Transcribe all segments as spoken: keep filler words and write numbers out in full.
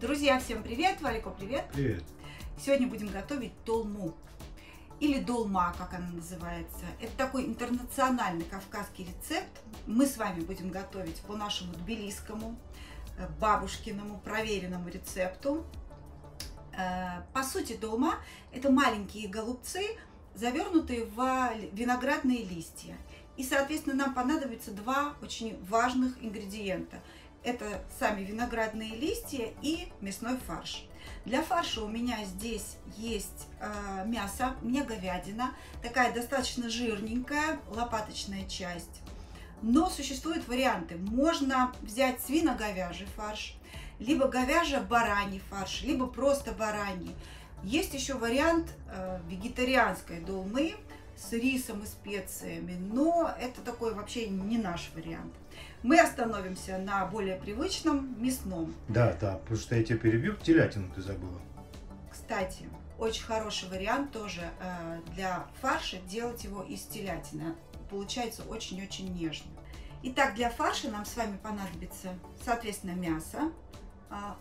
Друзья, всем привет! Валико, привет! Привет! Сегодня будем готовить долму, или долма, как она называется. Это такой интернациональный кавказский рецепт. Мы с вами будем готовить по нашему тбилисскому, бабушкиному, проверенному рецепту. По сути, долма – это маленькие голубцы, завернутые в виноградные листья. И, соответственно, нам понадобится два очень важных ингредиента. Это сами виноградные листья и мясной фарш. Для фарша у меня здесь есть э, мясо, у меня говядина, такая достаточно жирненькая, лопаточная часть. Но существуют варианты. Можно взять свино-говяжий фарш, либо говяжий-бараний фарш, либо просто бараний. Есть еще вариант э, вегетарианской долмы с рисом и специями, но это такой вообще не наш вариант. Мы остановимся на более привычном мясном. Да, да, потому что я тебя перебью, телятину ты забыла. Кстати, очень хороший вариант тоже для фарша делать его из телятины. Получается очень-очень нежно. Итак, для фарша нам с вами понадобится, соответственно, мясо,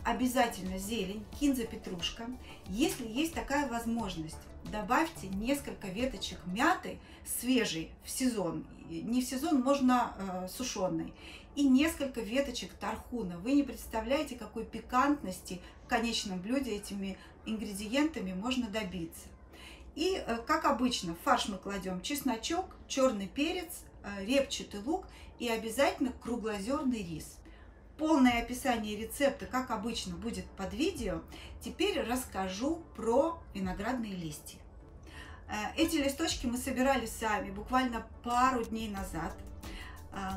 обязательно зелень, кинза, петрушка. Если есть такая возможность, добавьте несколько веточек мяты, свежей в сезон, не в сезон, можно э, сушеной, и несколько веточек тархуна. Вы не представляете, какой пикантности в конечном блюде этими ингредиентами можно добиться. И, э, как обычно, в фарш мы кладем чесночок, черный перец, э, репчатый лук и обязательно круглозерный рис. Полное описание рецепта, как обычно, будет под видео. Теперь расскажу про виноградные листья. Эти листочки мы собирали сами буквально пару дней назад.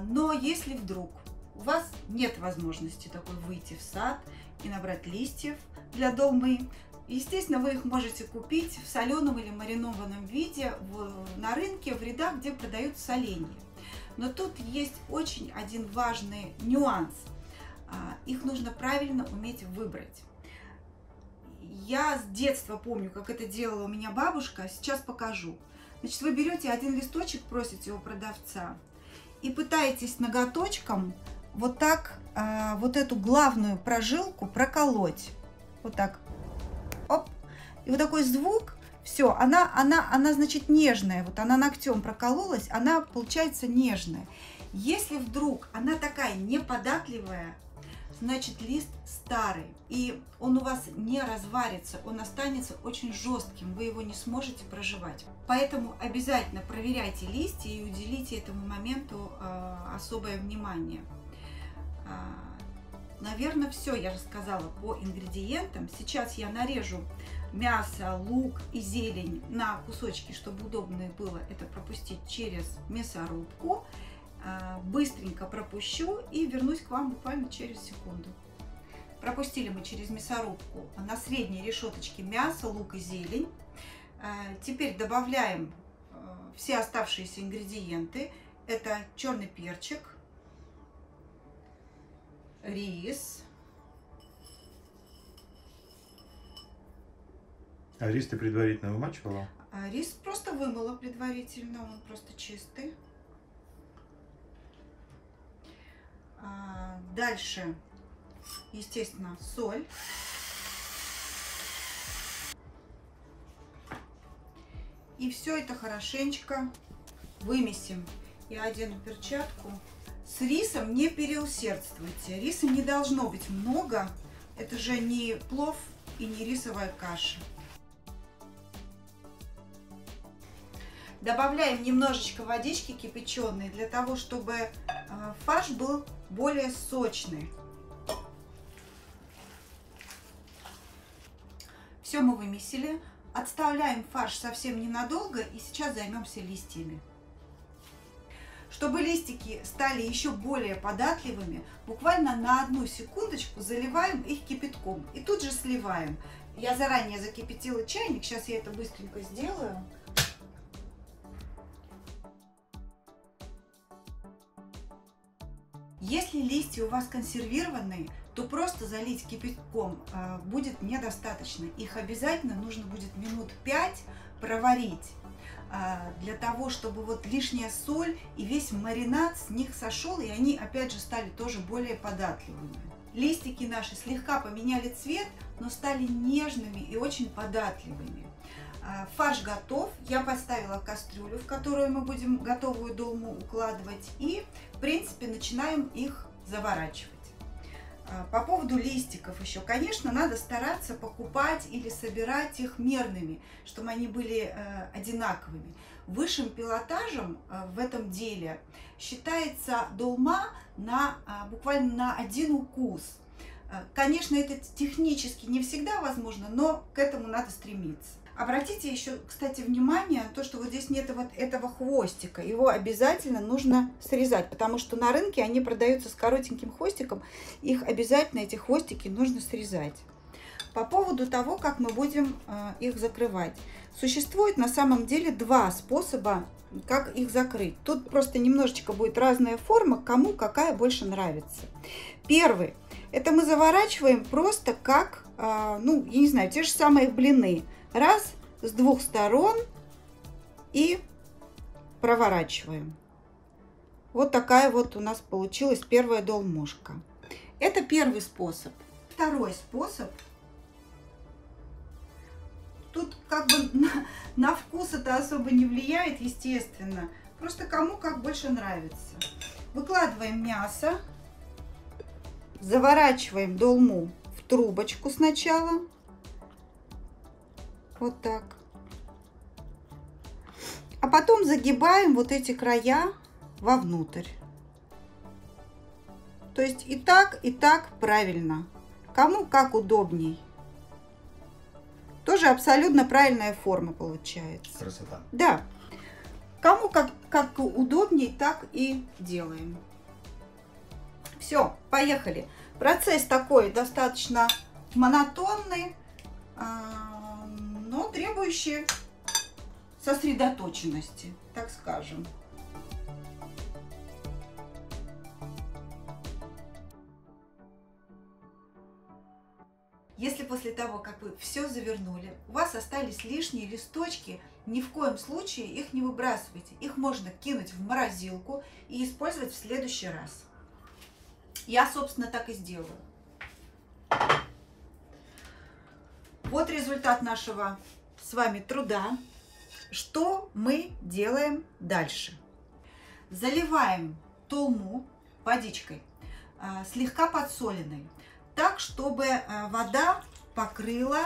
Но если вдруг у вас нет возможности такой выйти в сад и набрать листьев для долмы, естественно, вы их можете купить в соленом или маринованном виде на рынке, в рядах, где продают соленья. Но тут есть очень один важный нюанс. Их нужно правильно уметь выбрать. Я с детства помню, как это делала у меня бабушка, сейчас покажу. Значит, вы берете один листочек, просите у продавца и пытаетесь ноготочком вот так вот эту главную прожилку проколоть. Вот так. Оп. И вот такой звук. Все, она, она, она, значит, нежная. Вот она ногтем прокололась, она получается нежная. Если вдруг она такая неподатливая, значит, лист старый, и он у вас не разварится, он останется очень жестким, вы его не сможете прожевать. Поэтому обязательно проверяйте листья и уделите этому моменту э, особое внимание. Э, наверное, все я рассказала по ингредиентам. Сейчас я нарежу мясо, лук и зелень на кусочки, чтобы удобно было это пропустить через мясорубку. Быстренько пропущу и вернусь к вам буквально через секунду. Пропустили мы через мясорубку на средней решеточке мясо, лук и зелень. Теперь добавляем все оставшиеся ингредиенты. Это черный перчик, рис. А рис ты предварительно вымачивала? А рис просто вымыла предварительно, он просто чистый. Дальше, естественно, соль. И все это хорошенечко вымесим. Я одену перчатку. С рисом не переусердствуйте. Риса не должно быть много. Это же не плов и не рисовая каша. Добавляем немножечко водички кипяченой, для того, чтобы фарш был более сочный. Все мы вымесили. Отставляем фарш совсем ненадолго и сейчас займемся листьями. Чтобы листики стали еще более податливыми, буквально на одну секундочку заливаем их кипятком и тут же сливаем. Я заранее закипятила чайник, сейчас я это быстренько сделаю. Если листья у вас консервированные, то просто залить кипятком будет недостаточно. Их обязательно нужно будет минут пять проварить, для того, чтобы вот лишняя соль и весь маринад с них сошел, и они опять же стали тоже более податливыми. Листики наши слегка поменяли цвет, но стали нежными и очень податливыми. Фарш готов. Я поставила кастрюлю, в которую мы будем готовую долму укладывать. И, в принципе, начинаем их заворачивать. По поводу листиков еще, конечно, надо стараться покупать или собирать их мерными, чтобы они были одинаковыми. Высшим пилотажем в этом деле считается долма на, буквально на один укус. Конечно, это технически не всегда возможно, но к этому надо стремиться. Обратите еще, кстати, внимание на то, что вот здесь нет вот этого хвостика. Его обязательно нужно срезать, потому что на рынке они продаются с коротеньким хвостиком. Их обязательно, эти хвостики, нужно срезать. По поводу того, как мы будем их закрывать. Существует на самом деле два способа, как их закрыть. Тут просто немножечко будет разная форма, кому какая больше нравится. Первый. Это мы заворачиваем просто как, ну, я не знаю, те же самые блины. Раз, с двух сторон и проворачиваем. Вот такая вот у нас получилась первая долмушка. Это первый способ. Второй способ. Тут как бы на, на вкус это особо не влияет, естественно. Просто кому как больше нравится. Выкладываем мясо. Заворачиваем долму в трубочку сначала. Вот так. А потом загибаем вот эти края вовнутрь. То есть и так, и так правильно. Кому как удобней. Тоже абсолютно правильная форма получается. Красота. Да. Кому как, как удобней, так и делаем. Все, поехали. Процесс такой достаточно монотонный, но требующие сосредоточенности, так скажем. Если после того, как вы все завернули, у вас остались лишние листочки, ни в коем случае их не выбрасывайте. Их можно кинуть в морозилку и использовать в следующий раз. Я, собственно, так и сделаю. Вот результат нашего с вами труда. Что мы делаем дальше? Заливаем долму водичкой, слегка подсоленной, так, чтобы вода покрыла,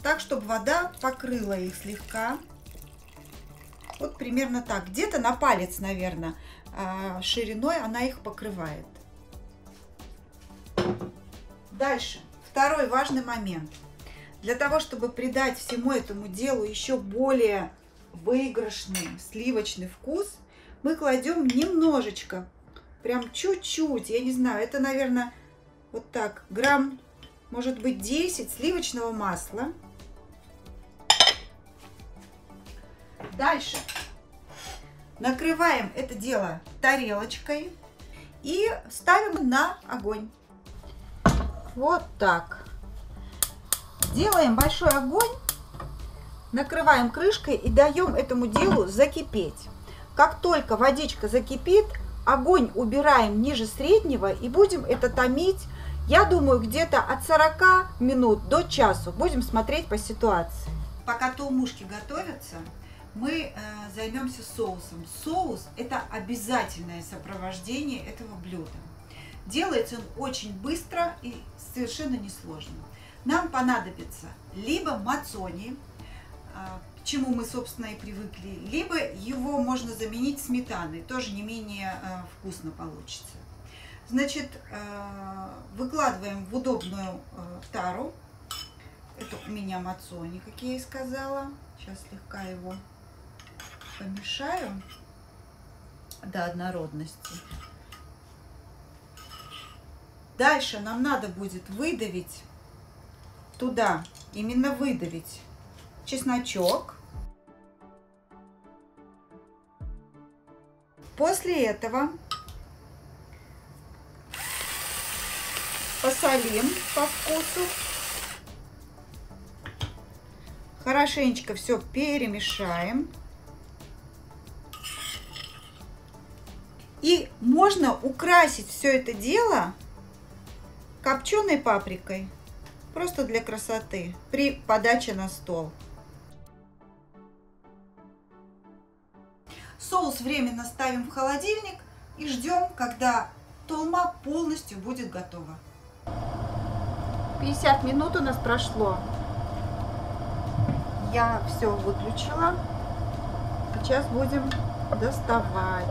так, чтобы вода покрыла их слегка. Вот примерно так, где-то на палец, наверное, шириной она их покрывает. Дальше, второй важный момент. Для того, чтобы придать всему этому делу еще более выигрышный сливочный вкус, мы кладем немножечко, прям чуть-чуть, я не знаю, это, наверное, вот так, грамм, может быть, десять сливочного масла. Дальше накрываем это дело тарелочкой и ставим на огонь. Вот так. Делаем большой огонь, накрываем крышкой и даем этому делу закипеть. Как только водичка закипит, огонь убираем ниже среднего и будем это томить, я думаю, где-то от сорока минут до часу. Будем смотреть по ситуации. Пока долмушки готовятся, мы займемся соусом. Соус – это обязательное сопровождение этого блюда. Делается он очень быстро и совершенно несложно. Нам понадобится либо мацони, к чему мы, собственно, и привыкли, либо его можно заменить сметаной, тоже не менее вкусно получится. Значит, выкладываем в удобную тару. Это у меня мацони, как я и сказала. Сейчас слегка его помешаю до однородности. Дальше нам надо будет выдавить туда, именно выдавить чесночок. После этого посолим по вкусу. Хорошенечко все перемешаем. И можно украсить все это дело копченой паприкой, просто для красоты, при подаче на стол. Соус временно ставим в холодильник и ждем, когда долма полностью будет готова. пятьдесят минут у нас прошло. Я все выключила. Сейчас будем доставать.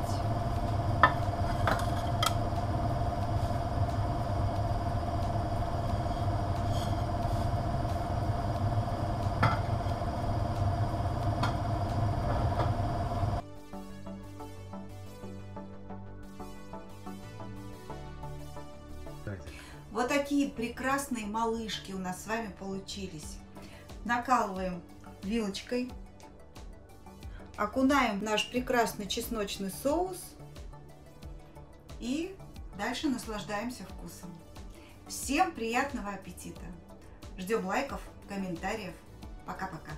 Вот такие прекрасные малышки у нас с вами получились. Накалываем вилочкой. Окунаем наш прекрасный чесночный соус. И дальше наслаждаемся вкусом. Всем приятного аппетита! Ждем лайков, комментариев. Пока-пока!